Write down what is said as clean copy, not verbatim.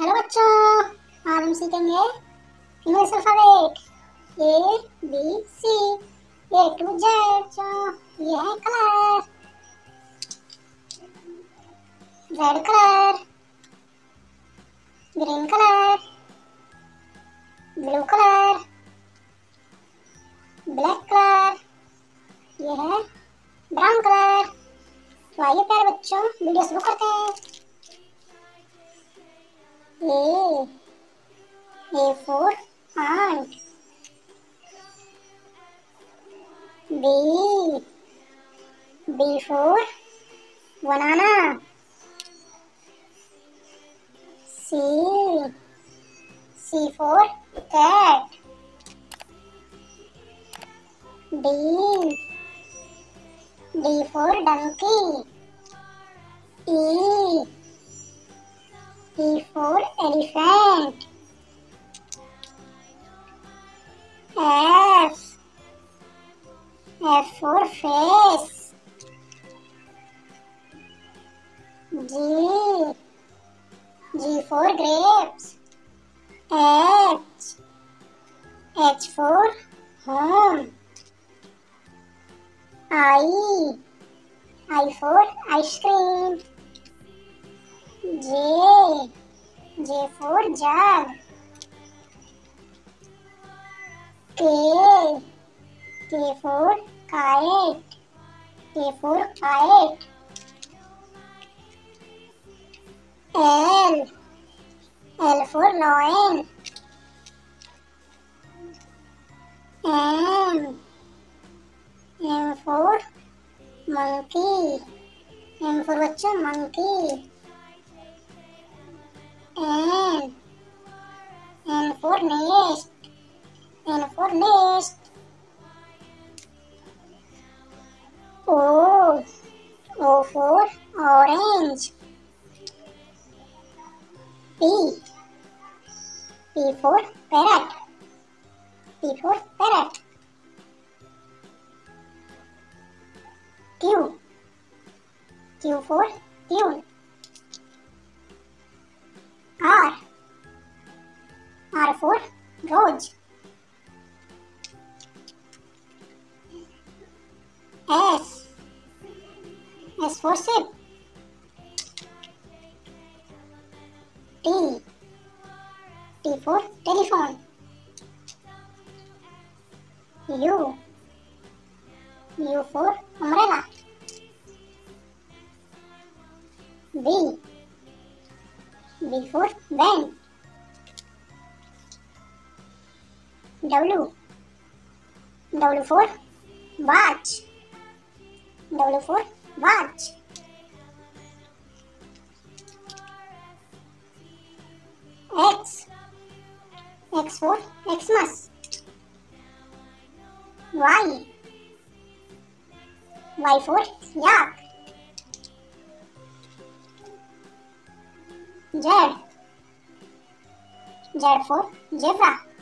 Hello बच्चों, हम सीखेंगे English alphabet A B C A to Z. जो ये है colour, red colour, green colour, blue colour, black colour, ये है ब्राउन कलर। तो आइए प्यारे बच्चों, वीडियो शुरू करते हैं। A for ant, B for banana, C for cat, D for donkey, E for elephant, F for face, G for grapes, H for home, I for ice cream, J for jug, K for kite, L for lion, M for monkey, M for बच्चा monkey, N for nest, O for orange, P for parrot, Q for tune, R for rose, S for sip, T for telephone, U for umbrella, B for bank, W for watch, X for Xmas, Y for yak, Z for zebra.